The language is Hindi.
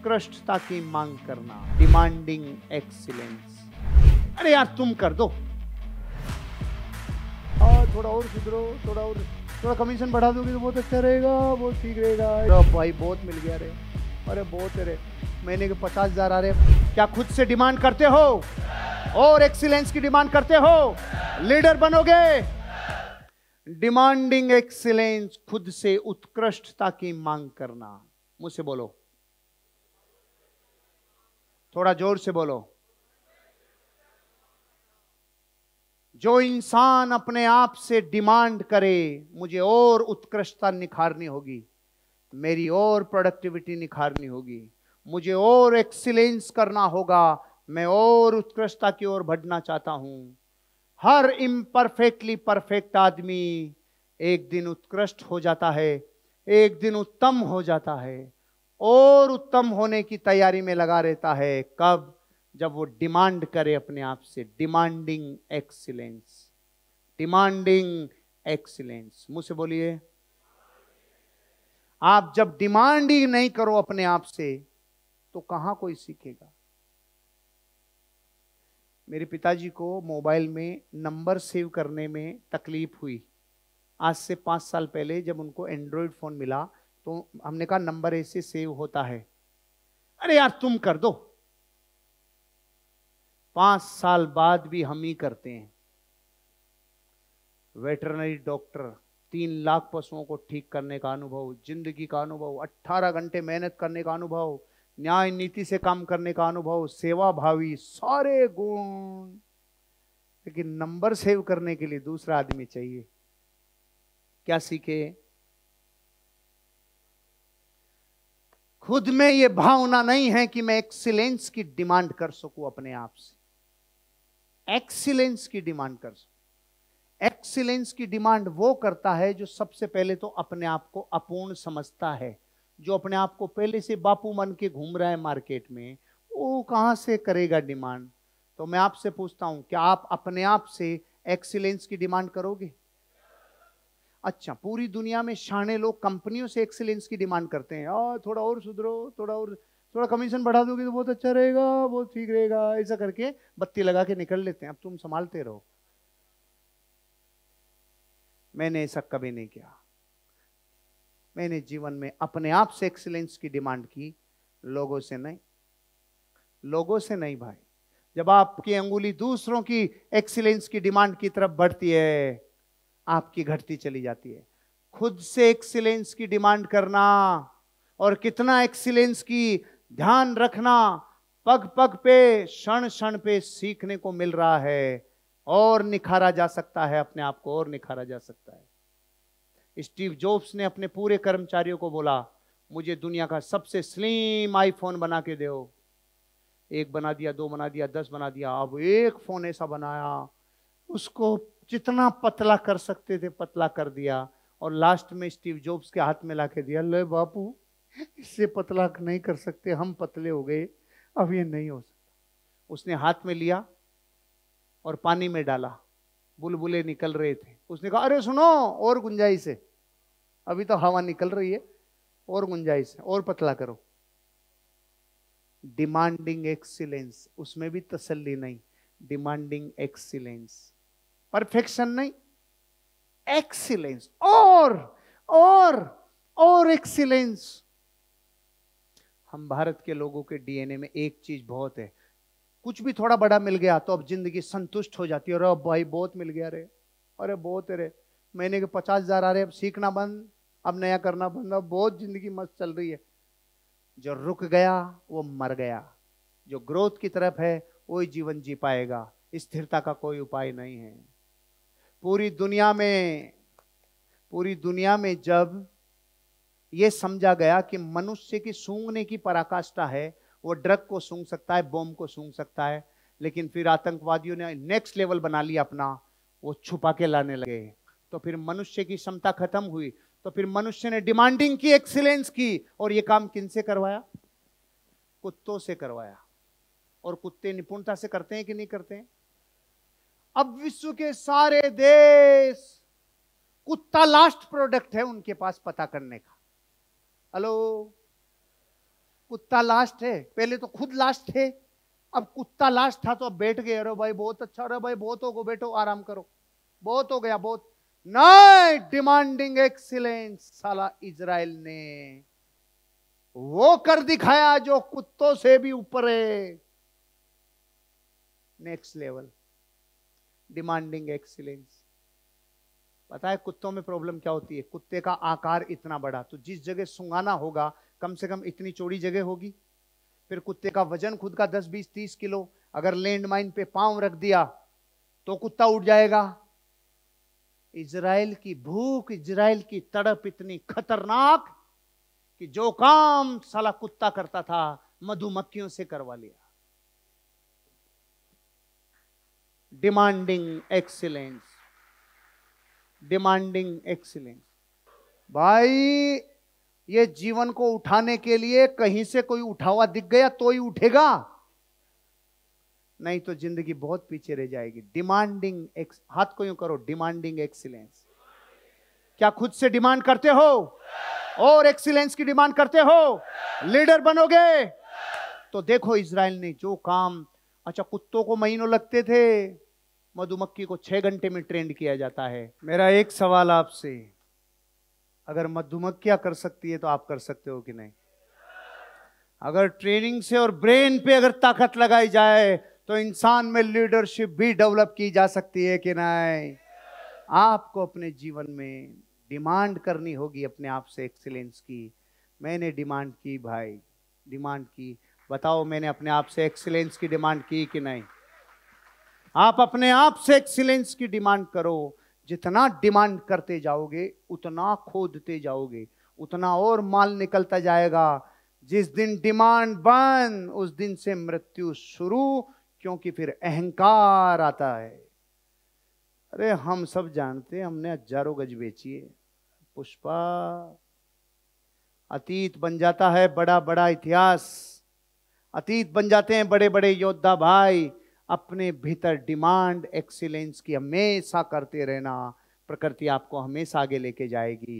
उत्कृष्टता की मांग करना, डिमांडिंग एक्सीलेंस। अरे यार तुम कर दो, और थोड़ा और सुधरो, थोड़ा कमीशन बढ़ा दोगे तो बहुत अच्छा रहेगा, बहुत ठीक रहेगा। भाई बहुत मिल गया रे, अरे बहुत रे, महीने के 50,000 आ रहे। क्या खुद से डिमांड करते हो और एक्सीलेंस की डिमांड करते हो? लीडर बनोगे? डिमांडिंग एक्सीलेंस, खुद से उत्कृष्टता की मांग करना। मुझसे बोलो, थोड़ा जोर से बोलो। जो इंसान अपने आप से डिमांड करे, मुझे और उत्कृष्टता निखारनी होगी, मेरी और प्रोडक्टिविटी निखारनी होगी, मुझे और एक्सीलेंस करना होगा, मैं और उत्कृष्टता की ओर बढ़ना चाहता हूं। हर इम्परफेक्टली परफेक्ट आदमी एक दिन उत्कृष्ट हो जाता है, एक दिन उत्तम हो जाता है, और उत्तम होने की तैयारी में लगा रहता है। कब? जब वो डिमांड करे अपने आप से, डिमांडिंग एक्सीलेंस। डिमांडिंग एक्सीलेंस, मुंह से बोलिए। आप जब डिमांड ही नहीं करो अपने आप से तो कहां कोई सीखेगा। मेरे पिताजी को मोबाइल में नंबर सेव करने में तकलीफ हुई। आज से 5 साल पहले जब उनको एंड्रॉयड फोन मिला तो हमने कहा नंबर ऐसे सेव होता है। अरे यार तुम कर दो। 5 साल बाद भी हम ही करते हैं। वेटरनरी डॉक्टर, 3 लाख पशुओं को ठीक करने का अनुभव, जिंदगी का अनुभव, 18 घंटे मेहनत करने का अनुभव, न्याय नीति से काम करने का अनुभव, सेवा भावी, सारे गुण। लेकिन नंबर सेव करने के लिए दूसरा आदमी चाहिए। क्या सीखे? खुद में ये भावना नहीं है कि मैं एक्सीलेंस की डिमांड कर सकूं अपने आप से। एक्सीलेंस की डिमांड कर सकूं। एक्सीलेंस की डिमांड वो करता है जो सबसे पहले तो अपने आप को अपूर्ण समझता है, जो अपने आप को पहले से बापू मन के घूम रहा है मार्केट में, वो कहां से करेगा डिमांड। तो मैं आपसे पूछता हूं, क्या आप अपने आप से एक्सीलेंस की डिमांड करोगे? अच्छा, पूरी दुनिया में शाणे लोग कंपनियों से एक्सीलेंस की डिमांड करते हैं, और थोड़ा और सुधरो, थोड़ा कमीशन बढ़ा दोगे तो बहुत अच्छा रहेगा, बहुत ठीक रहेगा, ऐसा करके बत्ती लगा के निकल लेते हैं। अब तुम संभालते रहो। मैंने ऐसा कभी नहीं किया। मैंने जीवन में अपने आप से एक्सीलेंस की डिमांड की, लोगों से नहीं। लोगों से नहीं भाई। जब आपकी अंगुली दूसरों की एक्सीलेंस की डिमांड की तरफ बढ़ती है, आपकी घटती चली जाती है। खुद से एक्सीलेंस की डिमांड करना, और कितना एक्सीलेंस की ध्यान रखना, पग पग पे, क्षण क्षण पे सीखने को मिल रहा है, और निखारा जा सकता है अपने आप को, और निखारा जा सकता है। स्टीव जॉब्स ने अपने पूरे कर्मचारियों को बोला, मुझे दुनिया का सबसे स्लिम आईफोन बना के दो। 1 बना दिया, 2 बना दिया, 10 बना दिया, अब 1 फोन ऐसा बनाया, उसको जितना पतला कर सकते थे पतला कर दिया, और लास्ट में स्टीव जॉब्स के हाथ में लाके दिया, ले बापू, इससे पतला नहीं कर सकते, हम पतले हो गए, अब ये नहीं हो सकता। उसने हाथ में लिया और पानी में डाला, बुलबुले निकल रहे थे। उसने कहा, अरे सुनो, और गुंजाइश है, अभी तो हवा निकल रही है, और गुंजाइश है, और पतला करो। डिमांडिंग एक्सीलेंस, उसमें भी तसल्ली नहीं, डिमांडिंग एक्सीलेंस। परफेक्शन नहीं, एक्सीलेंस, और एक्सीलेंस। हम भारत के लोगों के डीएनए में एक चीज बहुत है, कुछ भी थोड़ा बड़ा मिल गया तो अब जिंदगी संतुष्ट हो जाती है। अरे भाई बहुत मिल गया रे, अरे बहुत रे, महीने के 50,000 आ रहे, अब सीखना बंद, अब नया करना बंद, अब बहुत जिंदगी मस्त चल रही है। जो रुक गया वो मर गया। जो ग्रोथ की तरफ है वही जीवन जी पाएगा, स्थिरता का कोई उपाय नहीं है। पूरी दुनिया में जब यह समझा गया कि मनुष्य की सूंघने की पराकाष्ठा है, वो ड्रग को सूंघ सकता है, बॉम्ब को सूंघ सकता है, लेकिन फिर आतंकवादियों ने नेक्स्ट लेवल बना लिया अपना, वो छुपा के लाने लगे, तो फिर मनुष्य की क्षमता खत्म हुई, तो फिर मनुष्य ने डिमांडिंग की, एक्सीलेंस की। और ये काम किनसे करवाया? कुत्तों से करवाया। और कुत्ते निपुणता से करते हैं कि नहीं करते हैं? अब विश्व के सारे देश, कुत्ता लास्ट प्रोडक्ट है उनके पास पता करने का। हेलो, कुत्ता लास्ट है, पहले तो खुद लास्ट थे, अब कुत्ता लास्ट था तो अब बैठ गए, अरे भाई बहुत अच्छा, अरे भाई बहुत हो गो बैठो आराम करो, बहुत हो गया बहुत। नाइट डिमांडिंग एक्सीलेंस, साला इजराइल ने वो कर दिखाया जो कुत्तों से भी ऊपर है। Next level demanding excellence. पता है कुत्तों में प्रॉब्लम क्या होती है? कुत्ते का आकार इतना बड़ा, तो जिस जगह सुंगाना होगा कम से कम इतनी चौड़ी जगह होगी। फिर कुत्ते का वजन खुद का 10, 20, 30 किलो, अगर लैंड माइन पे पांव रख दिया तो कुत्ता उठ जाएगा। इजराइल की भूख, इजराइल की तड़प इतनी खतरनाक कि जो काम साला कुत्ता करता था मधुमक्खियों से करवा लिया। Demanding excellence, demanding excellence. भाई ये जीवन को उठाने के लिए कहीं से कोई उठावा दिख गया तो ही उठेगा, नहीं तो जिंदगी बहुत पीछे रह जाएगी। डिमांडिंग एक्स, हाथ को यूं करो, डिमांडिंग एक्सीलेंस। क्या खुद से डिमांड करते हो और एक्सीलेंस की डिमांड करते हो? लीडर बनोगे तो देखो इजराइल ने जो काम, अच्छा कुत्तों को महीनों लगते थे, मधुमक्खी को 6 घंटे में ट्रेंड किया जाता है। मेरा एक सवाल आपसे, अगर मधुमक्खियां कर सकती है तो आप कर सकते हो कि नहीं? अगर ट्रेनिंग से और ब्रेन पे अगर ताकत लगाई जाए तो इंसान में लीडरशिप भी डेवलप की जा सकती है कि नहीं? आपको अपने जीवन में डिमांड करनी होगी अपने आप से एक्सीलेंस की। मैंने डिमांड की भाई, डिमांड की। बताओ मैंने अपने आप से एक्सीलेंस की डिमांड की कि नहीं? आप अपने आप से एक्सीलेंस की डिमांड करो। जितना डिमांड करते जाओगे उतना खोदते जाओगे, उतना और माल निकलता जाएगा। जिस दिन डिमांड बंद उस दिन से मृत्यु शुरू, क्योंकि फिर अहंकार आता है। अरे हम सब जानते हैं, हमने हजारों गज बेची है। पुष्पा अतीत बन जाता है, बड़ा बड़ा इतिहास अतीत बन जाते हैं, बड़े बड़े योद्धा। भाई अपने भीतर डिमांड एक्सीलेंस की हमेशा करते रहना, प्रकृति आपको हमेशा आगे लेके जाएगी।